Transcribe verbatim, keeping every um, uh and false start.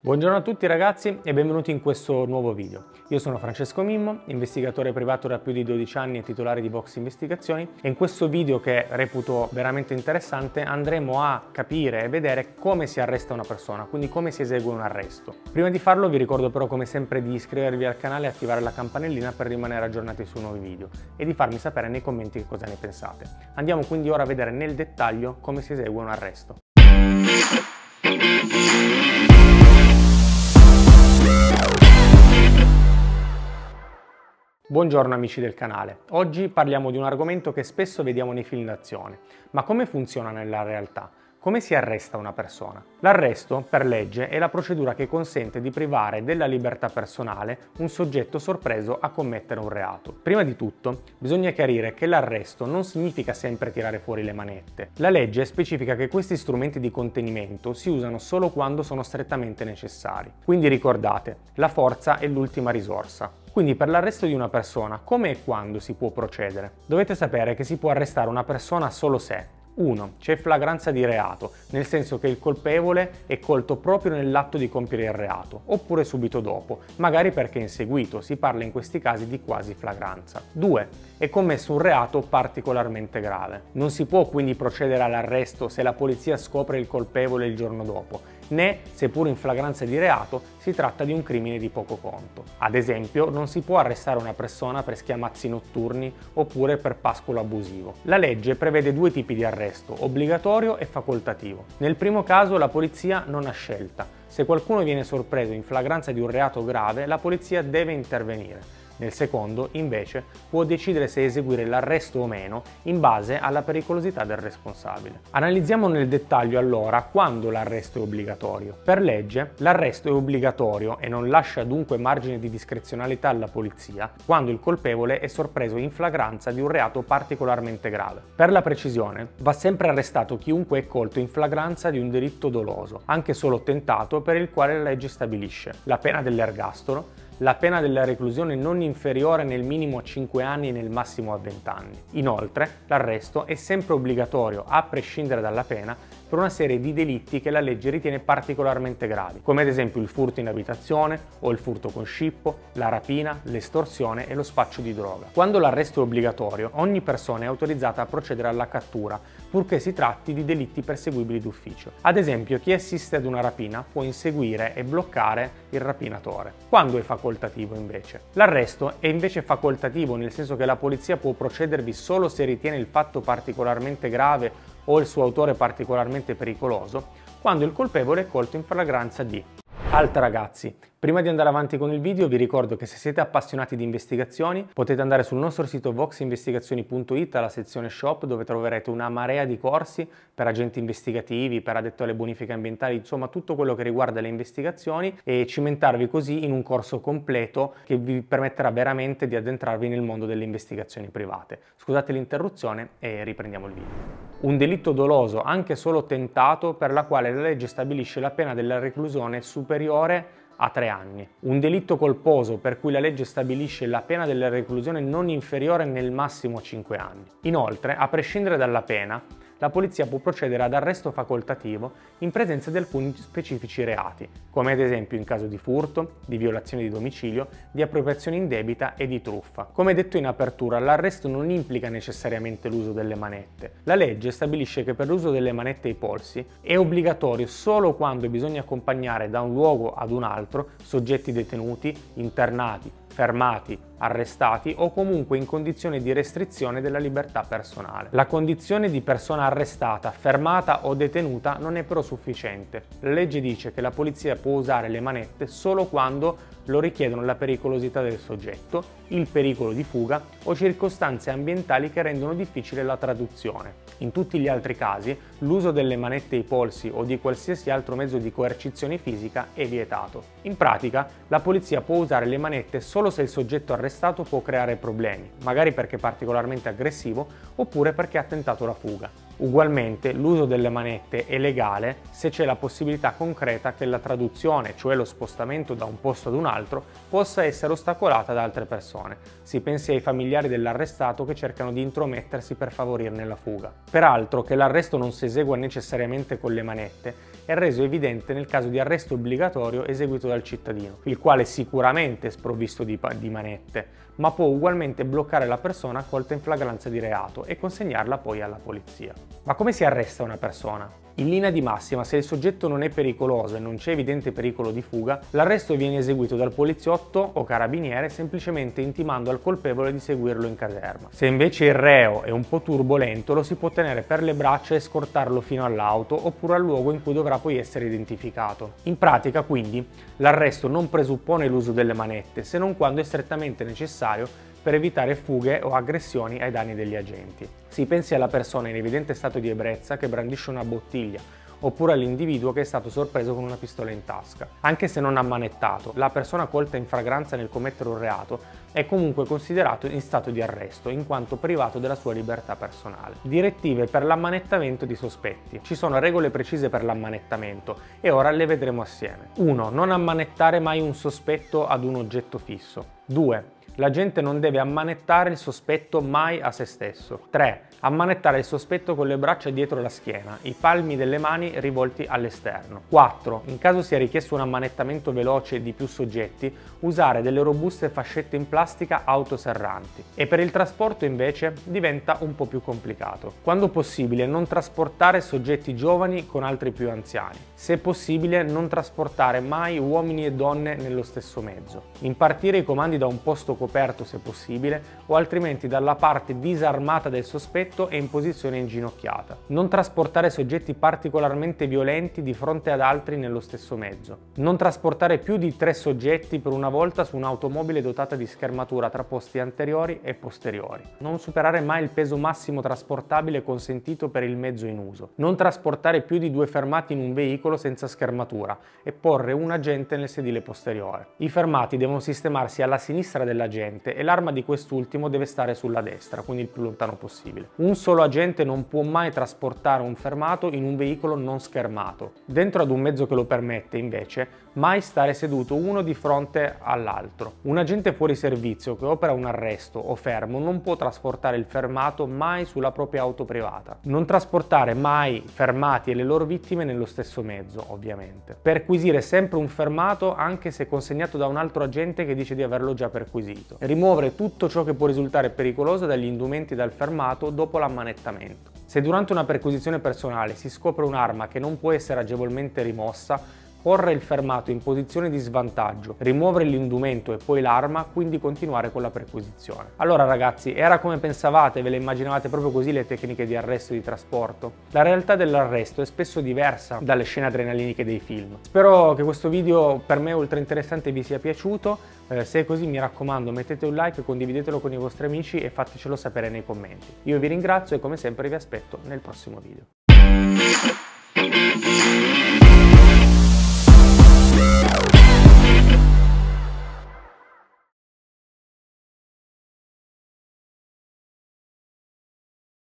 Buongiorno a tutti ragazzi e benvenuti in questo nuovo video. Io sono Francesco Mimmo, investigatore privato da più di dodici anni e titolare di Vox Investigazioni, e in questo video, che reputo veramente interessante, andremo a capire e vedere come si arresta una persona, quindi come si esegue un arresto. Prima di farlo vi ricordo però come sempre di iscrivervi al canale e attivare la campanellina per rimanere aggiornati sui nuovi video e di farmi sapere nei commenti che cosa ne pensate. Andiamo quindi ora a vedere nel dettaglio come si esegue un arresto. Buongiorno amici del canale, oggi parliamo di un argomento che spesso vediamo nei film d'azione, ma come funziona nella realtà? Come si arresta una persona? L'arresto, per legge, è la procedura che consente di privare della libertà personale un soggetto sorpreso a commettere un reato. Prima di tutto, bisogna chiarire che l'arresto non significa sempre tirare fuori le manette. La legge specifica che questi strumenti di contenimento si usano solo quando sono strettamente necessari. Quindi ricordate, la forza è l'ultima risorsa. Quindi per l'arresto di una persona, come e quando si può procedere? Dovete sapere che si può arrestare una persona solo se uno C'è flagranza di reato, nel senso che il colpevole è colto proprio nell'atto di compiere il reato, oppure subito dopo, magari perché è inseguito, si parla in questi casi di quasi flagranza. due È commesso un reato particolarmente grave. Non si può quindi procedere all'arresto se la polizia scopre il colpevole il giorno dopo, né, seppur in flagranza di reato, si tratta di un crimine di poco conto. Ad esempio, non si può arrestare una persona per schiamazzi notturni oppure per pascolo abusivo. La legge prevede due tipi di arresto, obbligatorio e facoltativo. Nel primo caso la polizia non ha scelta. Se qualcuno viene sorpreso in flagranza di un reato grave, la polizia deve intervenire. Nel secondo, invece, può decidere se eseguire l'arresto o meno in base alla pericolosità del responsabile. Analizziamo nel dettaglio allora quando l'arresto è obbligatorio. Per legge, l'arresto è obbligatorio e non lascia dunque margine di discrezionalità alla polizia quando il colpevole è sorpreso in flagranza di un reato particolarmente grave. Per la precisione, va sempre arrestato chiunque è colto in flagranza di un delitto doloso, anche solo tentato, per il quale la legge stabilisce la pena dell'ergastolo, la pena della reclusione non inferiore nel minimo a cinque anni e nel massimo a venti anni. Inoltre, l'arresto è sempre obbligatorio, a prescindere dalla pena, per una serie di delitti che la legge ritiene particolarmente gravi, come ad esempio il furto in abitazione o il furto con scippo, la rapina, l'estorsione e lo spaccio di droga. Quando l'arresto è obbligatorio, ogni persona è autorizzata a procedere alla cattura, purché si tratti di delitti perseguibili d'ufficio. Ad esempio, chi assiste ad una rapina può inseguire e bloccare il rapinatore. Quando è facoltativo, invece? L'arresto è invece facoltativo, nel senso che la polizia può procedervi solo se ritiene il fatto particolarmente grave o il suo autore particolarmente pericoloso, quando il colpevole è colto in flagranza di. Altra ragazzi, prima di andare avanti con il video vi ricordo che se siete appassionati di investigazioni potete andare sul nostro sito vox investigazioni punto it alla sezione shop, dove troverete una marea di corsi per agenti investigativi, per addetto alle bonifiche ambientali, insomma tutto quello che riguarda le investigazioni, e cimentarvi così in un corso completo che vi permetterà veramente di addentrarvi nel mondo delle investigazioni private. Scusate l'interruzione e riprendiamo il video. Un delitto doloso, anche solo tentato, per la quale la legge stabilisce la pena della reclusione superiore a tre anni. Un delitto colposo, per cui la legge stabilisce la pena della reclusione non inferiore nel massimo a cinque anni. Inoltre, a prescindere dalla pena, la polizia può procedere ad arresto facoltativo in presenza di alcuni specifici reati, come ad esempio in caso di furto, di violazione di domicilio, di appropriazione indebita e di truffa. Come detto in apertura, l'arresto non implica necessariamente l'uso delle manette. La legge stabilisce che per l'uso delle manette ai polsi è obbligatorio solo quando bisogna accompagnare da un luogo ad un altro soggetti detenuti, internati, fermati, arrestati o comunque in condizione di restrizione della libertà personale. La condizione di persona arrestata, fermata o detenuta non è però sufficiente. La legge dice che la polizia può usare le manette solo quando lo richiedono la pericolosità del soggetto, il pericolo di fuga o circostanze ambientali che rendono difficile la traduzione. In tutti gli altri casi, l'uso delle manette ai polsi o di qualsiasi altro mezzo di coercizione fisica è vietato. In pratica, la polizia può usare le manette solo se il soggetto arrestato può creare problemi, magari perché particolarmente aggressivo oppure perché ha tentato la fuga. Ugualmente l'uso delle manette è legale se c'è la possibilità concreta che la traduzione, cioè lo spostamento da un posto ad un altro, possa essere ostacolata da altre persone. Si pensi ai familiari dell'arrestato che cercano di intromettersi per favorirne la fuga. Peraltro, che l'arresto non si esegua necessariamente con le manette è reso evidente nel caso di arresto obbligatorio eseguito dal cittadino, il quale sicuramente è sprovvisto di, di manette, ma può ugualmente bloccare la persona colta in flagranza di reato e consegnarla poi alla polizia. Ma come si arresta una persona? In linea di massima, se il soggetto non è pericoloso e non c'è evidente pericolo di fuga, l'arresto viene eseguito dal poliziotto o carabiniere semplicemente intimando al colpevole di seguirlo in caserma. Se invece il reo è un po' turbolento, lo si può tenere per le braccia e scortarlo fino all'auto oppure al luogo in cui dovrà poi essere identificato. In pratica, quindi, l'arresto non presuppone l'uso delle manette, se non quando è strettamente necessario per evitare fughe o aggressioni ai danni degli agenti. Si pensi alla persona in evidente stato di ebbrezza che brandisce una bottiglia, oppure all'individuo che è stato sorpreso con una pistola in tasca. Anche se non ammanettato, la persona colta in flagranza nel commettere un reato è comunque considerato in stato di arresto, in quanto privato della sua libertà personale. Direttive per l'ammanettamento di sospetti. Ci sono regole precise per l'ammanettamento e ora le vedremo assieme. uno. Non ammanettare mai un sospetto ad un oggetto fisso. due. L'agente non deve ammanettare il sospetto mai a se stesso. tre. Ammanettare il sospetto con le braccia dietro la schiena, i palmi delle mani rivolti all'esterno. quattro. In caso sia richiesto un ammanettamento veloce di più soggetti, usare delle robuste fascette in plastica autoserranti. E per il trasporto invece diventa un po' più complicato. Quando possibile, non trasportare soggetti giovani con altri più anziani. Se possibile, non trasportare mai uomini e donne nello stesso mezzo. Impartire i comandi da un posto coperto se possibile, o altrimenti dalla parte disarmata del sospetto e in posizione inginocchiata. Non trasportare soggetti particolarmente violenti di fronte ad altri nello stesso mezzo. Non trasportare più di tre soggetti per una volta su un'automobile dotata di schermatura tra posti anteriori e posteriori. Non superare mai il peso massimo trasportabile consentito per il mezzo in uso. Non trasportare più di due fermati in un veicolo senza schermatura e porre un agente nel sedile posteriore. I fermati devono sistemarsi alla sinistra dell'agente e l'arma di quest'ultimo deve stare sulla destra, quindi il più lontano possibile. Un solo agente non può mai trasportare un fermato in un veicolo non schermato. Dentro ad un mezzo che lo permette, invece, mai stare seduto uno di fronte all'altro. Un agente fuori servizio che opera un arresto o fermo non può trasportare il fermato mai sulla propria auto privata. Non trasportare mai fermati e le loro vittime nello stesso mezzo, ovviamente. Perquisire sempre un fermato anche se consegnato da un altro agente che dice di averlo già perquisito. Rimuovere tutto ciò che può risultare pericoloso dagli indumenti dal fermato dopo l'ammanettamento. Se durante una perquisizione personale si scopre un'arma che non può essere agevolmente rimossa, porre il fermato in posizione di svantaggio, rimuovere l'indumento e poi l'arma, quindi continuare con la perquisizione. Allora ragazzi, era come pensavate? Ve le immaginavate proprio così le tecniche di arresto e di trasporto? La realtà dell'arresto è spesso diversa dalle scene adrenaliniche dei film. Spero che questo video, per me ultra interessante, vi sia piaciuto. Eh, se è così, mi raccomando, mettete un like, condividetelo con i vostri amici e fatecelo sapere nei commenti. Io vi ringrazio e come sempre vi aspetto nel prossimo video.